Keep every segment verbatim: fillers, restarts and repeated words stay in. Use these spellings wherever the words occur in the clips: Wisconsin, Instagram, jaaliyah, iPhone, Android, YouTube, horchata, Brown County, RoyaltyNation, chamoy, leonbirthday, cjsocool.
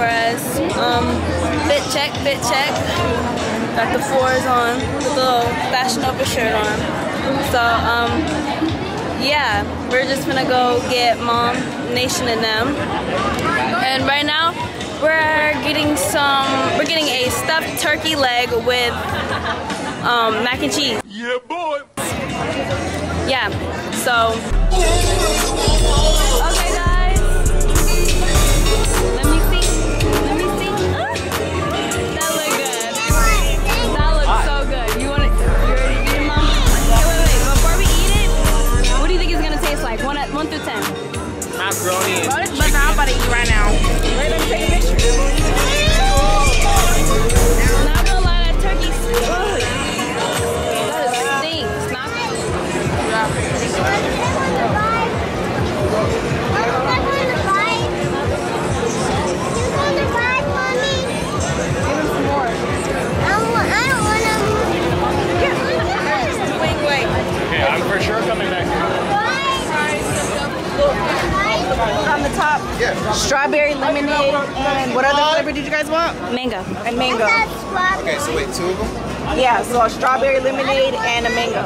for us. Um, fit check, fit check. Got the fours on, the little fashionable shirt on. So, um, yeah, we're just gonna go get Mom, Nation, and them. And right now, we're getting some, we're getting a stuffed turkey leg with um, mac and cheese. Yeah, boy. Yeah, so. Okay, guys. Let me see. Let me see. Ah, that looked good. That looks so good. You want it? You already eat it, Mom? Okay, wait, wait. Before we eat it, what do you think it's gonna taste like? One, one through ten. Macaroni. But I'm about to eat right now. Let me take a picture. I'm not gonna lie, that turkey stinks. That is stinks. Not good. Okay, I'm for sure coming back here. On the top, yeah. Strawberry lemonade, and what other flavor did you guys want? Mango. And mango. Okay, so wait, two of them? Yeah, so a strawberry lemonade and a mango.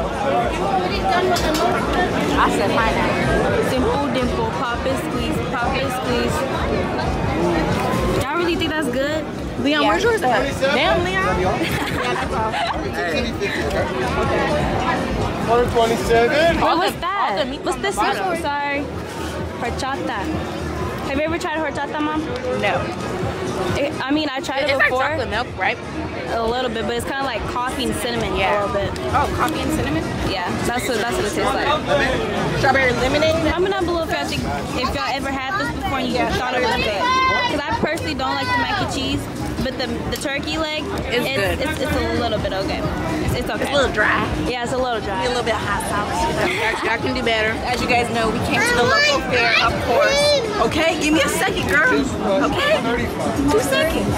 I said pineapple. Simple dimple, pop and squeeze, pop and squeeze. Y'all really think that's good? Leon, yeah. Where's yours at? Damn, Leon. one twenty-seven. Oh, what's that? What's this one? I'm sorry. Horchata. Have you ever tried horchata, Mom? No. It, I mean, I tried it, it before. It's like chocolate milk, right? A little bit, but it's kind of like coffee and cinnamon, yeah. A little bit. Oh, coffee and cinnamon? Yeah, that's what, that's what it tastes like. Strawberry lemonade? I'm not below fifty. If y'all ever had this before and you yeah, thought it was good. Because I personally don't like the mac and cheese, but the, the turkey leg, it's, it's, it's, it's a little bit okay. It's okay. It's a little dry. Yeah, it's a little dry. It's a little bit of hot sauce. Y'all can do better. As you guys know, we came to the local fair, of course. Okay, give me a second, girl. Okay? Two seconds.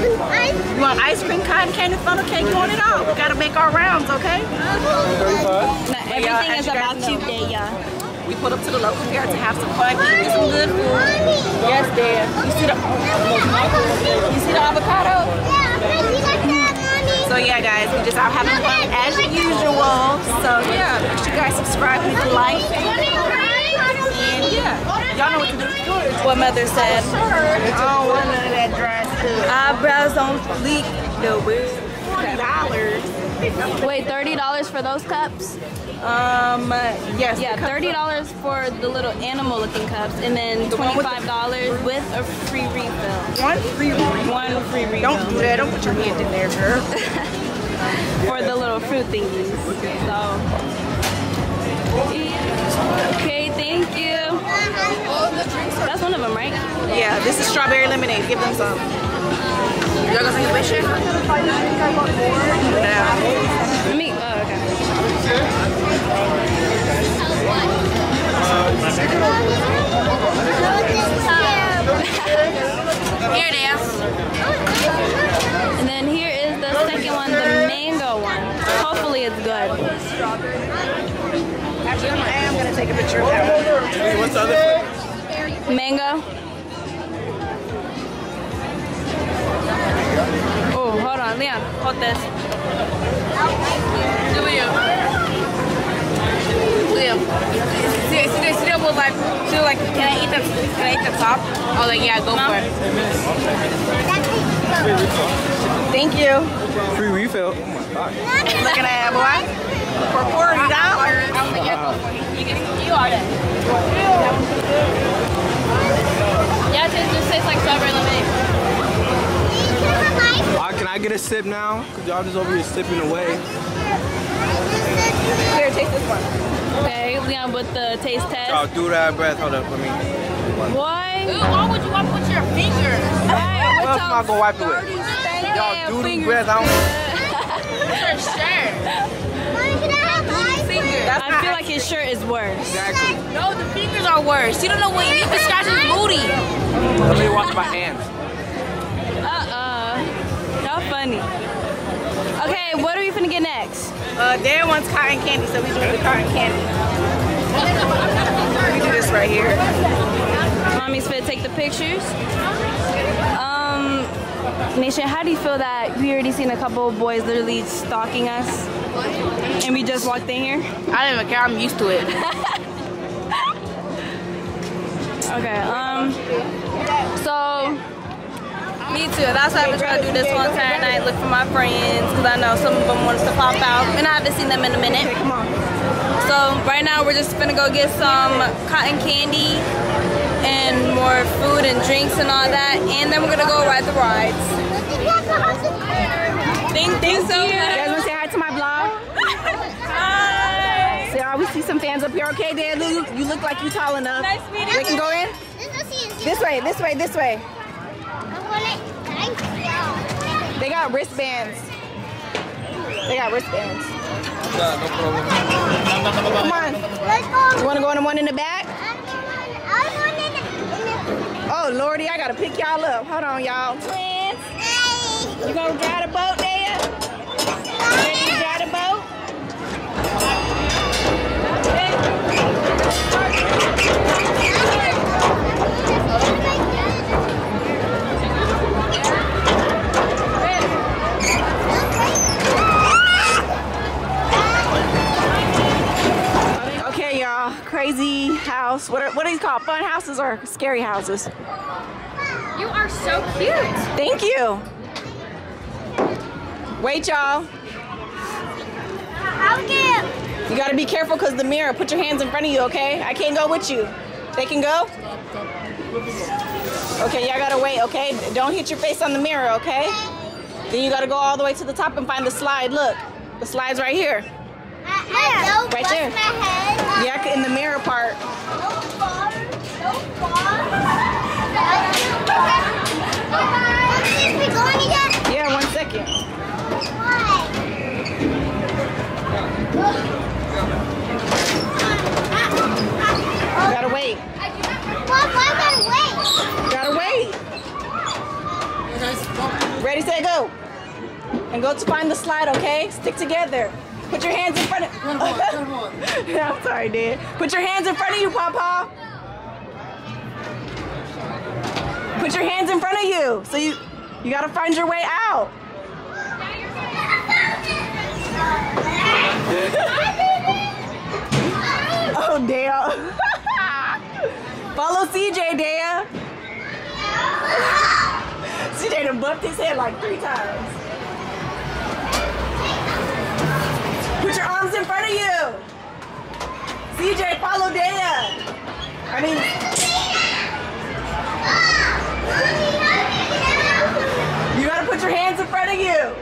You want ice cream, cotton candy, funnel cake? You want it all. We gotta make our rounds, okay? Now, everything is about you, Daya. We pulled up to the local fair to have some fun, eat some good food. Yes, Daya. You see the you see the avocado? So yeah, guys, we just are having fun as usual. So yeah, make sure you guys subscribe, hit the like. Yeah. Y'all know what to do. What mother said. I don't want none of that dry stuff. Eyebrows on fleek. The weird. thirty dollars. Wait, thirty dollars for those cups? Um, yes. Yeah, thirty dollars for the little animal looking cups, and then twenty-five dollars with a free refill. One free refill. One free refill. Don't do that. Don't put your hand in there, girl. For the little fruit thingies. So. Okay, thank you. That's one of them, right? Yeah, this is strawberry lemonade. Give them some. Y'all gonna take a picture? Yeah. Me? Oh, okay. Here it is. And then here is the second one, the mango one. Hopefully it's good. Actually, I am going to take a picture of that one. What's the other one? Mango. Oh, hold on. Leon, hold this. Leo. Leo. She, she, she was like, she was like, can I eat the, can I eat the top? I was like, yeah, go Mom. For it. Thank you. Free refill. Oh, my God. Looking at that, boy. For forty dollars. You are it. Yeah, it just tastes like strawberry lemonade. Uh, can I get a sip now? Because y'all just over here sipping away. Here, taste this one. Okay, Leon with the taste test. Y'all do that breath. Hold up for me. Why? Ooh, why would you wipe with your fingers? Right, what else am I going to wipe it with? Y'all do the breath. I don't. For sure. I feel like his shirt is worse. Exactly. No, the fingers are worse. You don't know what you need to scratch his booty. Let me wash my hands. Uh-uh. How funny. Okay, what are we finna get next? Uh, there one's cotton candy, so we do the cotton candy. We do this right here. mommy's fit to take the pictures. Um, Nation, how do you feel that we already seen a couple of boys literally stalking us and we just walked in here? I don't even care, I'm used to it. Okay, um, so, me too. That's why I've been trying to do this one Saturday night, look for my friends, because I know some of them want us to pop out, and I haven't seen them in a minute. So right now we're just gonna go get some cotton candy and more food and drinks and all that, and then we're gonna go ride the rides. Thank, Thank you so much. You guys wanna say hi to my vlog? Hi. So y'all, we see some fans up here. Okay, Dan, Lou, you look like you tall enough. Nice meeting you. We can go in? This way, this way, this way. They got wristbands. They got wristbands. Come on. Do you want to go in the one in the back? Oh, Lordy, I got to pick y'all up. Hold on, y'all. Twins. You going to ride a boat, Daya? You got a boat? Crazy house. What are, what are these called? Fun houses or scary houses? You are so cute. Thank you. Wait, y'all. I'll get. You gotta be careful because the mirror. Put your hands in front of you, okay? I can't go with you. They can go? Okay, y'all gotta wait, okay? Don't hit your face on the mirror, okay? Then you gotta go all the way to the top and find the slide. Look, the slide's right here. I, I right there. My head. Yeah, in the mirror part. No far, no far. Yeah, one second. Why? You gotta wait. Why, why gotta wait? You gotta wait. Ready, set, go. And go to find the slide, okay? Stick together. Put your hands in front of you. Yeah, I'm sorry, Dad. Put your hands in front of you, Papa. Put your hands in front of you. So you you gotta find your way out. Oh, Dale. Follow C J, Dale. C J done bumped his head like three times. Put your arms in front of you. C J, follow Daya. I mean. You gotta put your hands in front of you.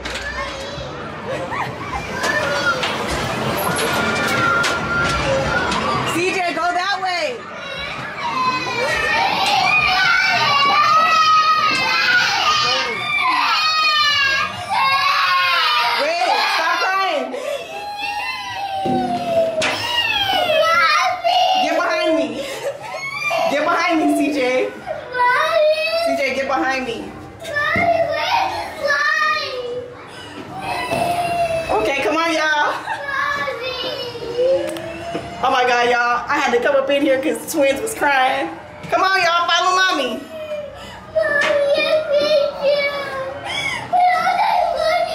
C J, go that way. Behind me. Mommy, where's the slide? Okay, come on, y'all. Oh my God, y'all. I had to come up in here because the twins was crying. Come on, y'all. Follow mommy. Mommy, I need you. Lord, I love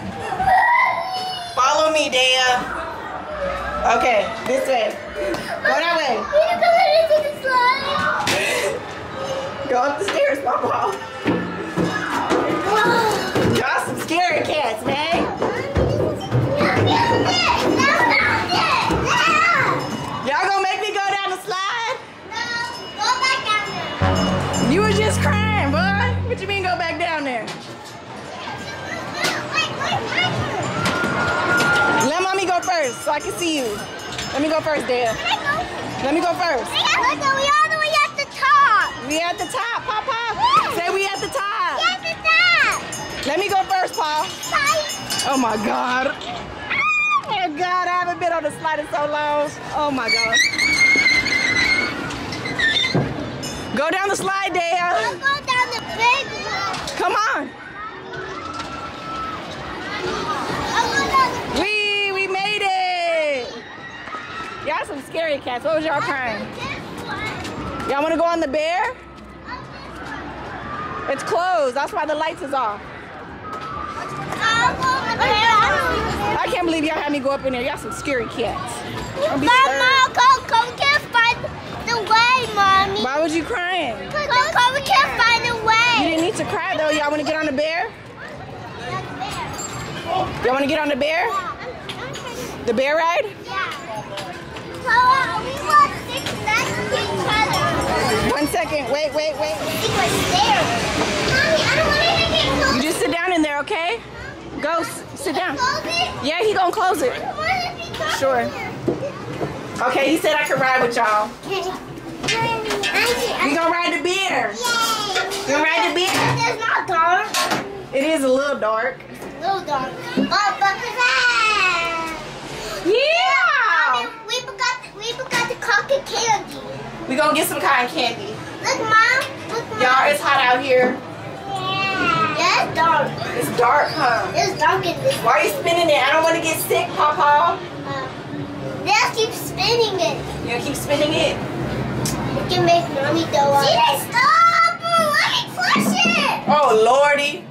you too. Mommy. Follow me, Daya. Okay, this way. Go that way. We're going to the slide. Go up the stairs, Papa. Y'all some scary cats, man. Y'all gonna make me go down the slide? No, go back down there. You was just crying, boy. What you mean go back down there? Let mommy go first so I can see you. Let me go first, Dale. Let me go first. We at the top, Papa. Yeah. Say we at the top. We at the top. Let me go first, Pa. Bye. Oh my God. Oh my God, I haven't been on the slide in so long. Oh my God. Go down the slide, Dale. I'll go down the big one. Come on. I'll go down the big one. We, we made it. Y'all some scary cats. What was y'all crying? Y'all want to go on the bear? It's closed. That's why the lights is off. I can't believe y'all had me go up in there. Y'all some scary cats. Mama, come, come, we can't find the way, mommy. Why was you crying? Come, come, we can't find the way. You didn't need to cry though. Y'all want to get on the bear? Y'all want to get on the bear? The bear ride? Yeah. We want six next to each other. One second. Wait, wait, wait. It was there. Mommy, I don't want to get close. You just sit down in there, okay? Go, sit down. Yeah, he gonna close it. Sure. Okay, he said I could ride with y'all. We gonna ride the bear. We gonna ride the bear. It's not dark. It is a little dark. A little dark. Yeah! We forgot, we forgot the cotton candy. We gonna get some cotton candy. Look, Mom. Look, Mom. Y'all, it's hot out here. Yeah. Yeah, it's dark. It's dark, huh? It's dark in this. Why are you spinning it? I don't want to get sick, Papa. Uh, they'll keep spinning it. You'll keep spinning it? It can make mommy go up. She didn't stop. Let me push it. Oh, Lordy.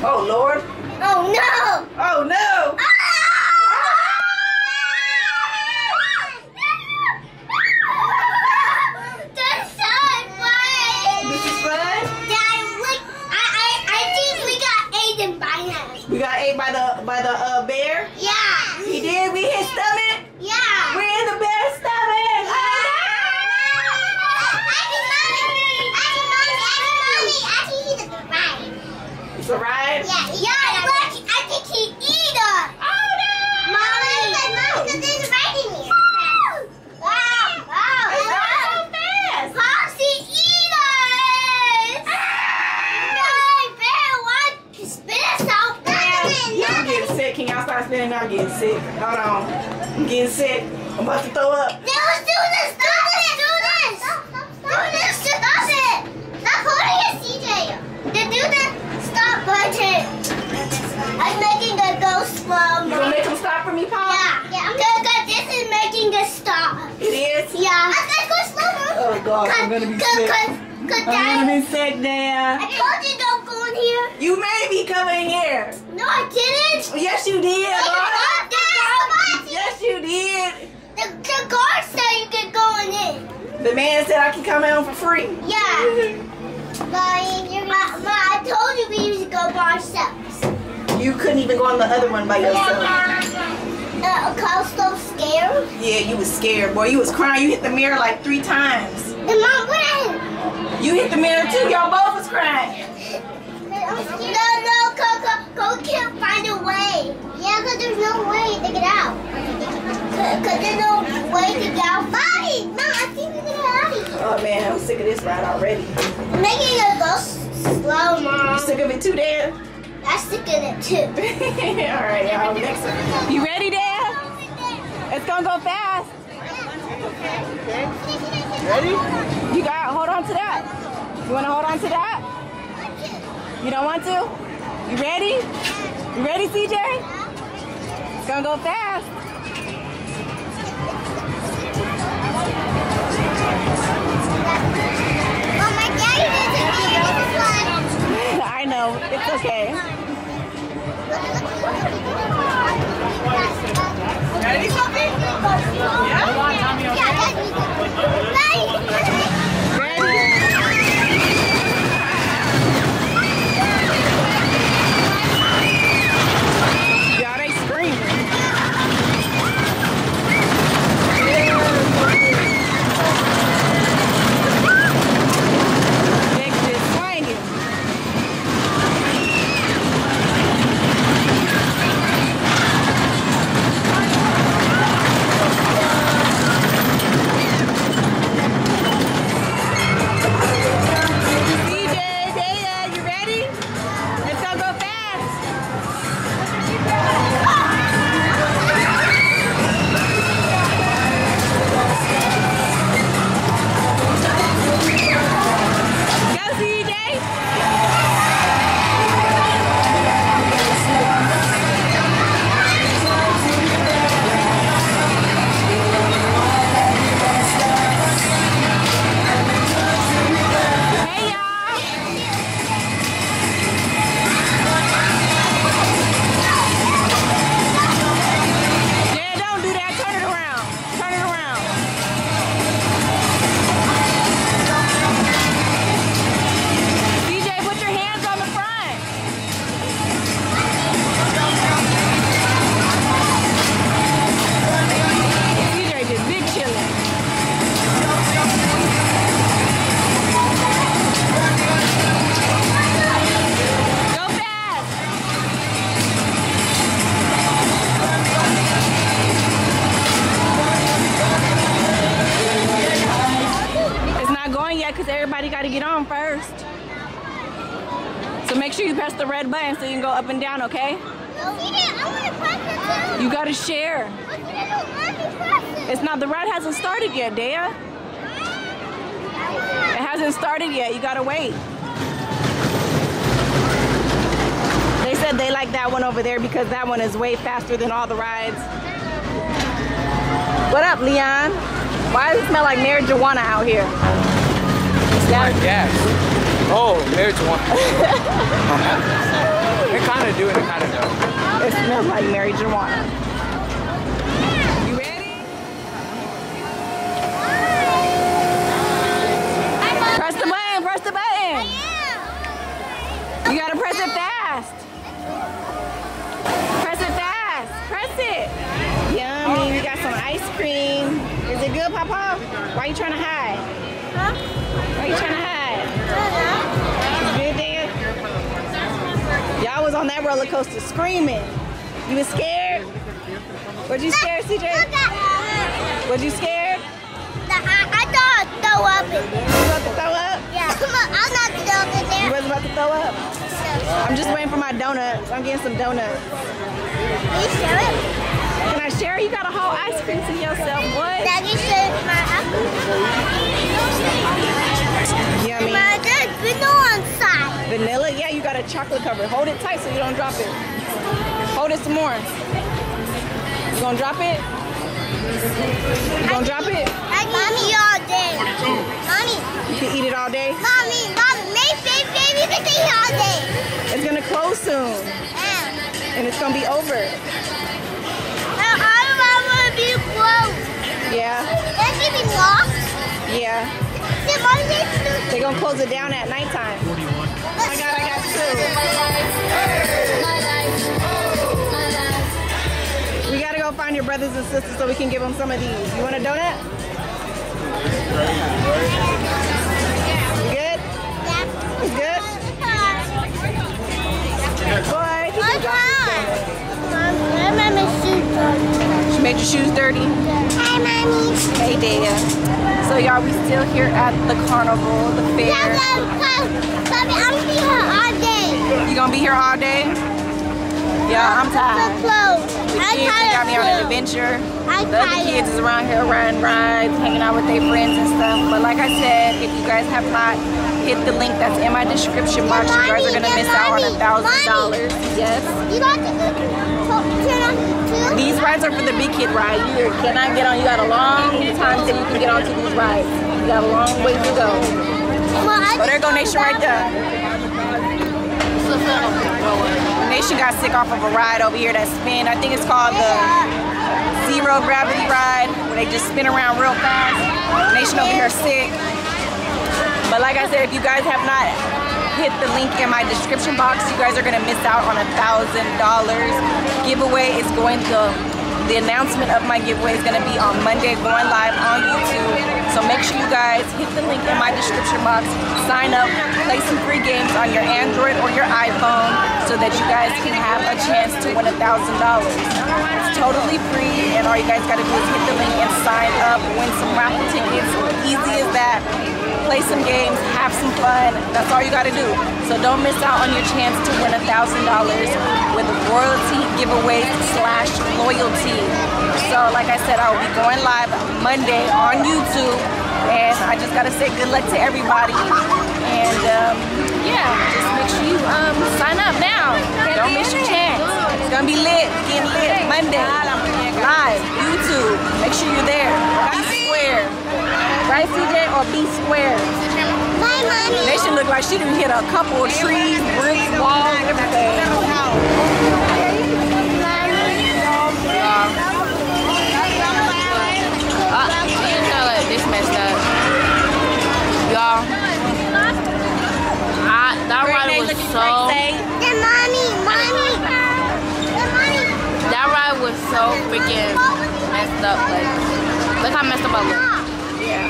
Oh, Lord. Oh, no. Oh, no. Ah! Ah! That's so fun. This is fun? Dad, look, I, I, I think we got eaten by him. We got ate by the, by the uh, bear? Yeah. He did? We hit stomach? Yeah. We're in the bear's stomach. Yeah. Oh, a ride? Yeah, yeah, look, I think he eat us. Oh, no! Mommy, look, Mommy, because there's a ride in here. Wow, wow. It's going so fast. Popsy eat us. Ah. No, bear, what? Spit us out. Yeah, I'm getting sick. Can y'all start spinning? I'm getting sick. Hold on. I'm getting sick. I'm about to throw up. No, let's do this. Stop it. Do this. Stop, stop, stop. Do this. Stop it. Stop holding it, C J. Then do this. Stop budget. I'm making it go slow. You gonna make them stop for me, Paul? Yeah. Yeah. I'm gonna go. This is making it stop. It is? Yeah. I gotta go slow. Oh God, I'm gonna be sick. Cause, cause I'm Dad, gonna be sick now. I told you don't go in here. You made me come in here. No, I didn't. Yes, you did. No, you did. Guard, yes, you did. The, the guard said you could go in here. The man said I could come in for free. Yeah. Mommy, you're gonna... Ma, Ma, I told you we used to go by ourselves. You couldn't even go on the other one by yourself. Yeah, uh, I was so scared. Yeah, you was scared, boy. You was crying. You hit the mirror like three times. And Mom, what happened? You hit the mirror too. Y'all both was crying. No, no, go, go, go. Can't find a way. Yeah, because there's no way to get out. Because there's no way to get out. Mommy, Mom, I think we can get out of here. Oh, man, I'm sick of this ride already. I'm making it go slow, Mom. You sick of it too, Dad? I'm sick of it too. All right, y'all. Next one. You ready, Dad? It's going to go fast. Ready? You got to hold on to that. You want to hold on to that? You don't want to? You ready? You ready, C J? It's gonna go fast. Well, my daddy doesn't get this one. I know. It's okay. Ready, something? Yeah? Yeah, that's me. Ready? Y'all, they screaming. that because everybody got to get on first. So make sure you press the red button so you can go up and down, okay? No, I want to press it. You got to share. It's not, the ride hasn't started yet, Dea. It hasn't started yet. You got to wait. They said they like that one over there because that one is way faster than all the rides. What up, Leon? Why does it smell like marijuana out here? It's my gas. Oh, marijuana. They kind of do it, they kind of don't. It smells like marijuana. Press the button, press the button. You gotta press it fast. Press it fast, press it. Yummy, we got some ice cream. Is it good, Papa? Why are you trying to hide? Huh? Why are you trying to hide? It's good, Dad? Y'all was on that roller coaster screaming. You was scared? Were you scared, C J? Were you scared? I thought I'd throw up in there. You was about to throw up? Yeah. I'm not going to throw up in there. You was about to throw up? No. I'm just waiting for my donuts. I'm getting some donuts. Can you share it? Can I share? You got a whole ice cream to yourself. What? Now you share my apple. Yummy. But there's vanilla inside. Vanilla? Yeah, you got a chocolate cover. Hold it tight so you don't drop it. Hold it some more. You going to drop it? You going to drop it? Mommy all day. Mommy. You can eat it all day? Mommy, Mommy, baby, baby, you can eat it all day. It's going to close soon. Yeah. And it's going to be over. I don't want to be closed. Yeah. It's going to be locked. Yeah. They're going to close it down at nighttime. forty-one. Oh my God, I got two. We got to go find your brothers and sisters so we can give them some of these. You want a donut? You good? Yeah. You good? Boy, he can drop his shoes. She made your shoes dirty? Hi, Mommy. Hey, Dea. So, y'all, we still here at the carnival, the fair. Mommy, I'm going to be here all day. You going to be here all day? Yeah, I'm tired. The kids got me on an adventure. The other kids is around here riding rides, hanging out with their friends and stuff. But like I said, if you guys have not hit the link that's in my description box, you guys are gonna miss out on a thousand dollars. Yes. These rides are for the big kid ride. You cannot get on. You got a long time till you can get onto these rides. You got a long way to go. Oh, there go Nation right there. Nation got sick off of a ride over here that spin. I think it's called the zero gravity ride where they just spin around real fast. Nation over here sick. But like I said, if you guys have not hit the link in my description box, you guys are gonna miss out on a thousand dollars. Giveaway is going to, the announcement of my giveaway is gonna be on Monday going live on YouTube. So make sure you guys hit the link in my description box, sign up, play some free games on your Android or your iPhone, so that you guys can have a chance to win a thousand dollars. It's totally free, and all you guys gotta do is hit the link and sign up, win some raffle tickets, easy as that. Play some games, have some fun, that's all you gotta do. So don't miss out on your chance to win a thousand dollars with royalty giveaways slash loyalty. So like I said, I will be going live Monday on YouTube, and I just gotta say good luck to everybody. And um, yeah, just make sure you um, sign up now. Don't miss your chance. It's gonna be lit, getting lit Monday, live, YouTube. Make sure you're there. Be square, right, C J? Or be square. Bye, Mommy. They should look like she done hit a couple of trees, bricks, walls, everything. Uh, you know, like this messed up, y'all. I, that ride was so. The mommy, mommy, the mommy. That ride was so freaking messed up. Like, look how messed up I look. Yeah.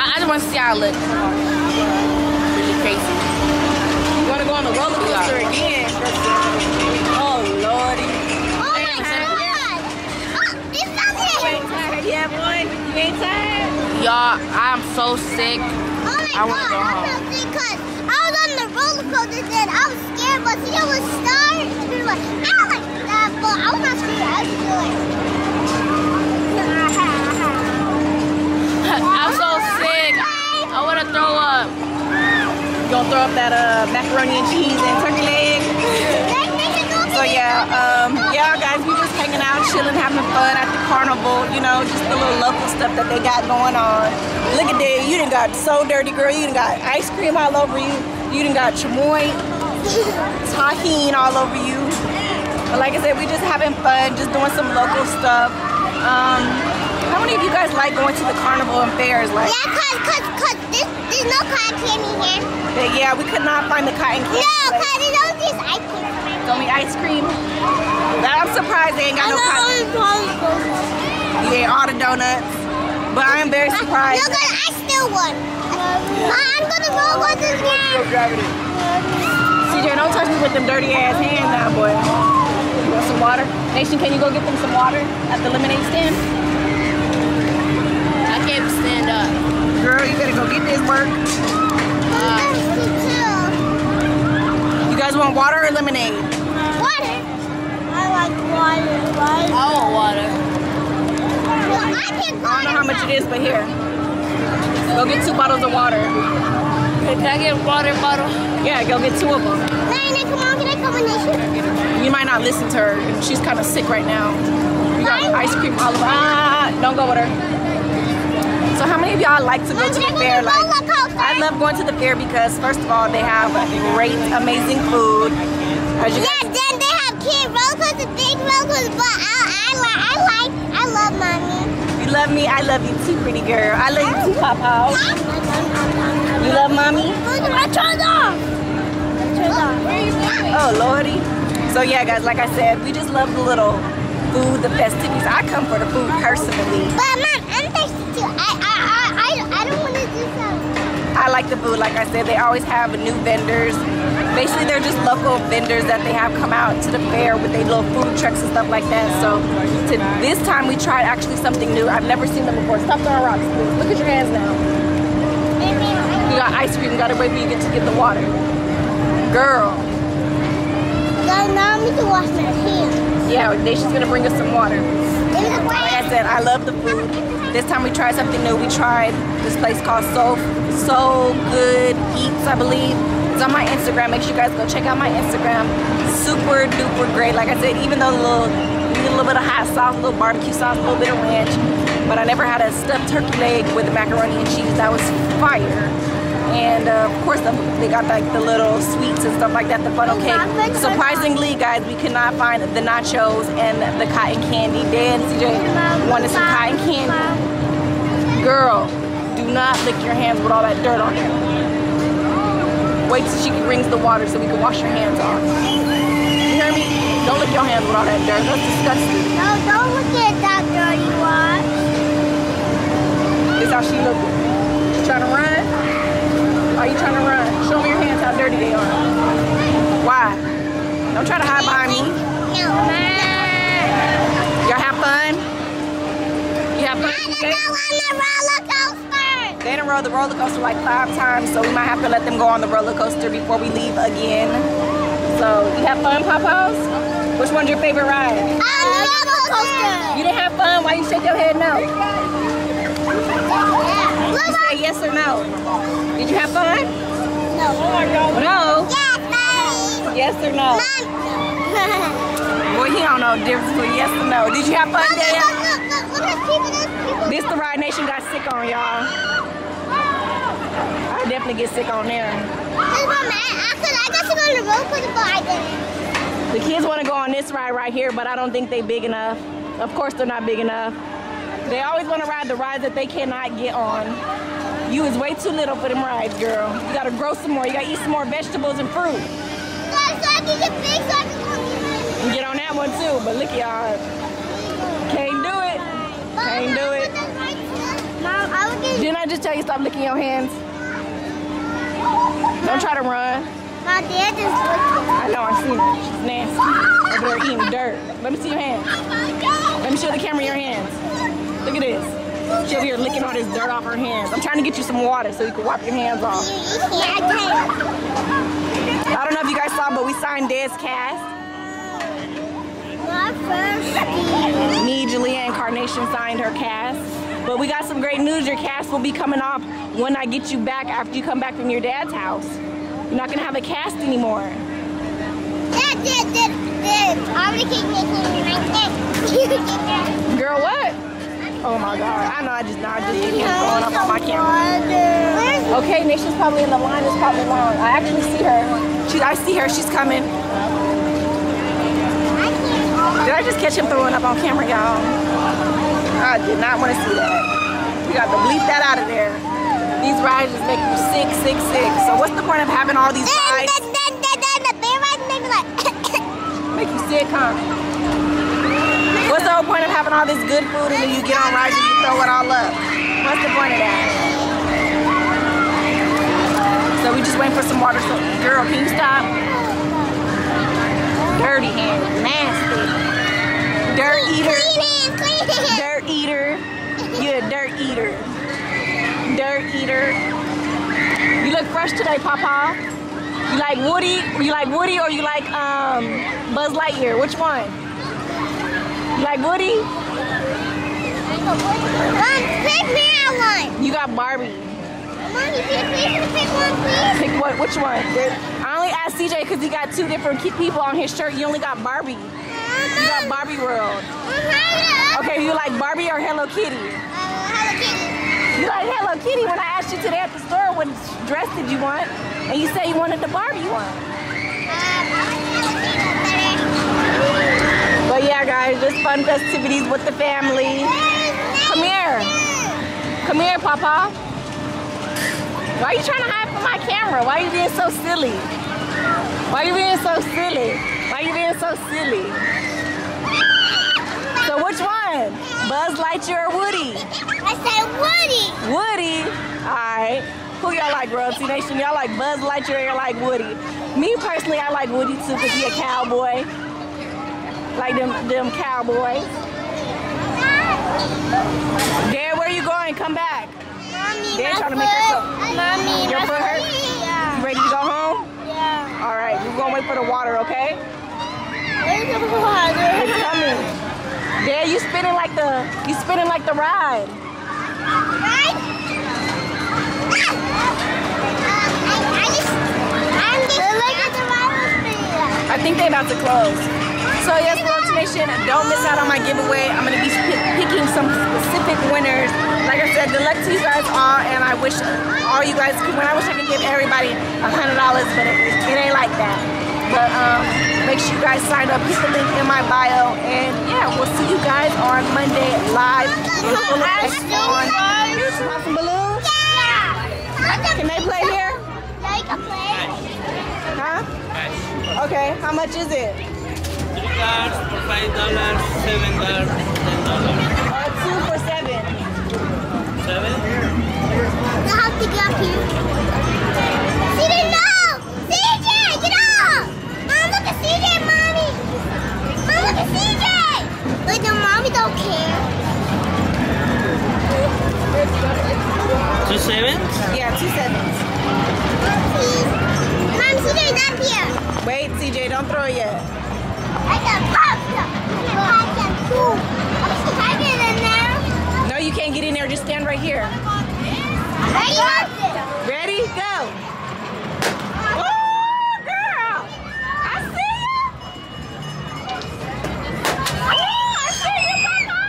I, I just want to see how I look. Really crazy. You want to go on the roller coaster again? Oh Lordy. Oh my God. Oh, it's not You ain't tired? Y'all, I'm so sick. Oh my I wanna God, go I'm home. So sick because I was on the roller coaster and I was scared, but see, I was starting to be like, I like that, but I was not scared. I was doing I'm so sick. I wanna throw up. You gonna throw up that uh, macaroni and cheese and turkey leg? So yeah, um, yeah, guys, we just hanging out, chilling, having fun at the carnival. You know, just the little local stuff that they got going on. Look at that, you done got so dirty, girl. You done got ice cream all over you. You done got chamoy, tahine all over you. But like I said, we just having fun, just doing some local stuff. Um, how many of you guys like going to the carnival and fairs? Like, yeah, cause cause cause this, there's no cotton candy here. But yeah, we could not find the cotton candy. No, cause it don't taste ice cream. Only ice cream. I'm surprised they ain't got no cotton. You ate all the donuts. But I am very surprised. No, good, I still won. I'm gonna go with this game. C J, don't touch me with them dirty ass hands now, boy. You want some water? Nation, can you go get them some water at the lemonade stand? I can't stand up. Girl, you better go get this work. Uh, you guys want water or lemonade? Water. I like water. water. I want water. Well, I, can go I don't know how much it is, but here. Go get two bottles of water. Can I get a water bottle? Yeah, go get two of them. Nana, come on, can I come in this? You might not listen to her. She's kind of sick right now. You got ice cream all over. Ah, don't go with her. So how many of y'all like to go Mom, to the fair? Like, I love going to the fair because, first of all, they have great, amazing food. As you yeah, guys, then they have kid roller coasters, big roller coasters, but I, I, like, I like, I love mommy. You love me? I love you too, pretty girl. I love you too, Papa. You love mommy? I turned off. Oh, Lordy. So yeah, guys, like I said, we just love the little food, the festivities. I come for the food personally. But Mom, I'm thirsty too. I, I, I, I don't want to do something. I like the food. Like I said, they always have new vendors. Basically, they're just local vendors that they have come out to the fair with their little food trucks and stuff like that. So to this time, we tried actually something new. I've never seen them before. Stop throwing rocks, please. Look at your hands now. You got ice cream. You got to wait for you get to get the water. Girl. Now I need to wash my hands. Yeah, Nation's going to bring us some water. Like I said, I love the food. This time we tried something new. We tried this place called So, so Good Eats, I believe. It's on my Instagram. Make sure you guys go check out my Instagram. Super duper great. Like I said, even though a little, a little bit of hot sauce, a little barbecue sauce, a little bit of ranch, but I never had a stuffed turkey leg with the macaroni and cheese. That was fire. And uh, of course, the, they got like the little sweets and stuff like that, the funnel cake. Surprisingly, guys, we could not find the nachos and the cotton candy. Dan, C J wanted some cotton candy. Girl, do not lick your hands with all that dirt on you. Wait till she rings the water so we can wash your hands off. You hear me? Don't lick your hands with all that dirt. That's disgusting. No, don't look at that dirty water. This is how she looking. She trying to run? Why are you trying to run? Show me your hands how dirty they are. Why? Don't try to hide behind me. No. Y'all have fun? You have fun? I don't know, I'm a roller coaster. They done rode the roller coaster like five times, so we might have to let them go on the roller coaster before we leave again. So, you have fun, Papa's? Which one's your favorite ride? Um, uh, roller coaster. You didn't have fun? Why you shake your head no? Yeah. Did you say yes or no? Did you have fun? No. No? Yes, Mommy. Yes or no? Boy, he don't know the difference between yes or no. Did you have fun, Dad? Look, look, look, look, look at people. This the Ride Nation got sick on, y'all. I definitely get sick on there. Cause Mom, I, I, cause I got to go on the roller coaster, but I didn't. The kids want to go on this ride right here, but I don't think they big enough. Of course they're not big enough. They always want to ride the rides that they cannot get on. You is way too little for them rides, girl. You gotta grow some more. You gotta eat some more vegetables and fruit. So I can get big, so I can go get on that one too. But look at y'all, can't do it. Can't do it. Mom, I would get. Didn't I just tell you stop licking your hands? Don't try to run. My dad just looked. I know, I've seen it. She's nasty. Over there eating dirt. Let me see your hands. Let me show the camera your hands. Look at this. She over here licking all this dirt off her hands. I'm trying to get you some water so you can wipe your hands off. Yeah, I, I don't know if you guys saw, but we signed Dad's cast. My first Me, Jaaliyah, and Carnation signed her cast. But we got some great news. Your cast will be coming off when I get you back after you come back from your dad's house. You're not going to have a cast anymore. Dad, Dad, Dad, Dad. I'm going to keep making my cast. Girl, what? Oh my God, I know I just, I just keep going up on my camera. Okay, Nation's probably in the line, it's probably long. I actually see her. She, I see her, she's coming. Did I just catch him throwing up on camera, y'all? I did not want to see that. We got to bleep that out of there. These rides just make you sick, sick, sick. So what's the point of having all these rides? Make you sick, huh? What's the whole point of having all this good food and then you get on rides and you throw it all up? What's the point of that? So we just waiting for some water. So, girl, can you stop? Dirty hands, nasty. Dirt eater. Dirt eater. You're a dirt eater. Dirt eater. You look fresh today, Papa. You like Woody? You like Woody or you like um, Buzz Lightyear? Which one? You like Woody? Um, pick me out one. You got Barbie. Mommy, pick me pick one, please. Pick what? Which one? I only asked C J because he got two different people on his shirt. You only got Barbie. Uh-huh. You got Barbie World. Uh-huh. Okay, you like Barbie or Hello Kitty? Uh, Hello Kitty. You like Hello Kitty. When I asked you today at the store what dress did you want, and you said you wanted the Barbie one. But yeah, guys, just fun festivities with the family. Come here. Come here, Papa. Why are you trying to hide from my camera? Why are you being so silly? Why are you being so silly? Why are you being so silly? So which one? Buzz Lightyear or Woody? I said Woody. Woody? All right. Who y'all like, Royalty Nation? Y'all like Buzz Lightyear or y'all like Woody? Me, personally, I like Woody, too, because he's a cowboy. Like them, them cowboys. Dad, where are you going? Come back. Mommy, Dad trying to make her soap. Mommy, your foot hurt? Yeah. You ready to go home? Yeah. All right, we're going to wait for the water, okay? Where's the water? It's coming. Dad, you spinning like the, you spinning like the ride. Right? Um, I, I just, I'm just like the ride was spinning. I think they're about to close. So yes, Royalty Nation, don't miss out on my giveaway. I'm going to be picking some specific winners. Like I said, good luck to you guys all, and I wish all you guys could win. I wish I could give everybody a hundred dollars, but it, it ain't like that. But um, make sure you guys sign up. Click the link in my bio, and yeah, we'll see you guys on Monday live in full effect on YouTube. Want some balloons? Yeah. Can they play here? Yeah, you can play. Huh? Okay, how much is it? Cards for five dollars, seven dollars, ten dollars. Uh, two for seven. Seven? I have to get up here. C J, no! C J, get up! Mom, look at C J, Mommy! Mom, look at C J! But the Mommy don't care. Two sevens? Yeah, two sevens. Mom, C J's up here. Wait, C J, don't throw it yet. I can pop them. I can pop them too. Can I get in there? No, you can't get in there. Just stand right here. Ready? Ready? Go. Oh, girl. I see you. Oh, I see you, Papa.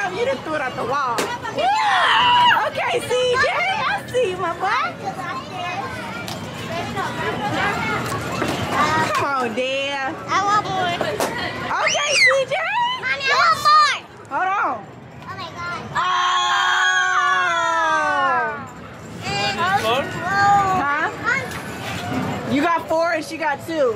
Uh, girl, you done threw it at the wall. Yeah. Okay, C J. My boy. Come on, dear. I want more. Okay, C J. Mommy, yes. I want more. Hold on. Oh my God. Oh. And four? Huh? You got four and she got two.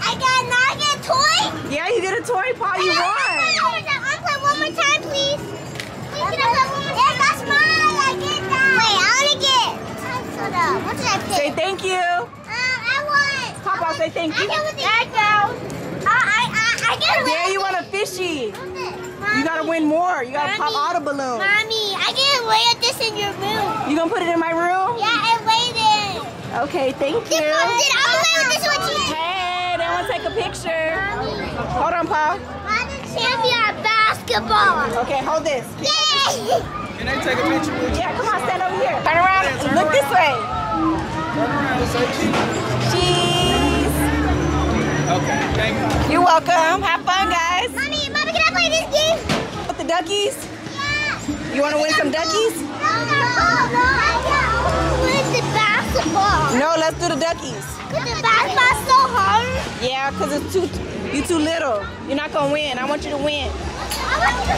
I got not get a toy. Yeah, you get a toy, Paul. You won. I'm gonna play one more time, please. Please, can I play one more time? Yeah, that's mine. I get that. Wait, I want to get. What did I pick? Say thank you. Um, I want. Pop I want Say thank you. I uh, I, I, I get a yeah, you want a fishy. Mommy. You gotta win more. You gotta Mommy. pop auto balloons. Mommy, I can weigh this in your room. You gonna put it in my room? Yeah, I weighed it. Okay, thank you. It, I'll this one too. Hey, they wanna take a picture. Mommy. Hold on, Pa. Champion basketball. Okay, hold this. Yay! Can I take a picture with you? Yeah, come on, stand over here. Turn around. Yeah, turn Look around. this way. Turn around. Say cheese. Cheese. Okay, thank you. You're welcome. Have fun, guys. Mommy, Mommy, can I play this game? With the duckies? Yeah. You want to win some duckies? No, no, no. no. I can't win the basketball. No, let's do the duckies. Because the basketball's so hard. Yeah, because it's too... You're too little. You're not gonna win. I want you to win. I want you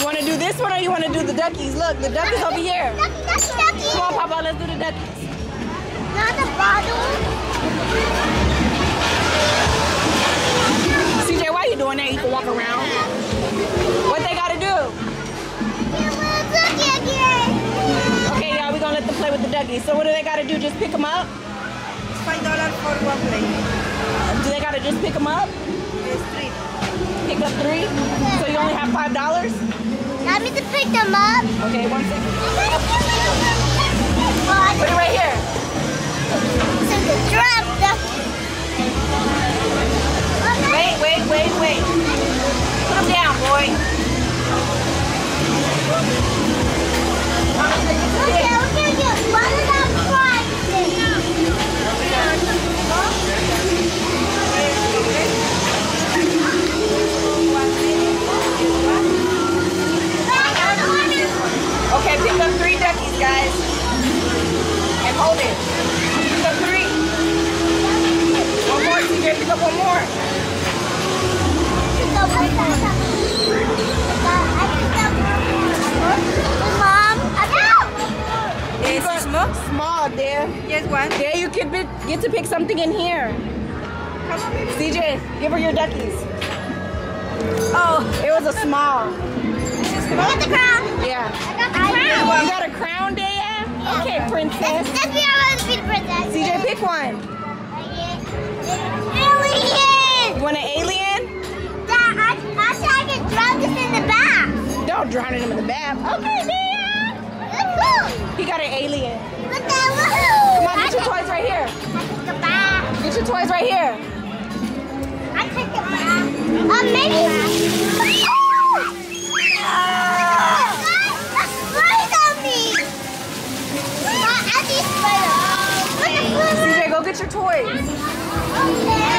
to win. You wanna do this one or you wanna do the duckies? Look, the duckies over here. Ducky, ducky, ducky. Come on, Papa, let's do the duckies. Not the bottle. C J, why are you doing that? You can walk around. What they gotta do? Okay, y'all, we're gonna let them play with the duckies. So what do they gotta do? Just pick them up? five dollars for one plate. Do they gotta just pick them up? There's three. Pick up three? So you only have five dollars? I need to pick them up. Okay, one second. Put it right here. So the drop the... Wait, wait, wait, wait. Put them down, boy. Okay, okay, okay. One of them fries. Okay, pick up three duckies, guys. And hold it. Pick up three. One more, C J. Pick up one more. Pick up one more. Mom, I picked up one. It's small, there. Yes, one. There, you can get to pick something in here. C J, give her your duckies. Oh, it was a small. I got the crown. Yeah. I got the I crown. Know. You got a crown, Daya? Yeah. Okay, princess. Let's be our princess. C J, pick one. Alien. You want an alien? Dad, I, I said I can drown this in the bath. Don't drown him in the bath. Okay, Daya. Let's go. He got an alien. Look at that. Come on, get your toys right here. I took the bath. Get your toys right here. I took the bath. Oh, maybe. Oh. C J, go get your toys. Okay.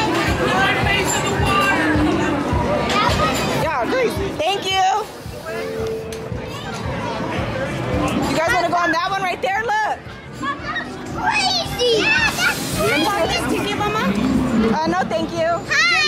Yeah, great. Thank you. You guys want to go on that one right there? Look. That's crazy. Yeah, that's crazy. You want this ticket, Mama? Uh, no, thank you. Hi.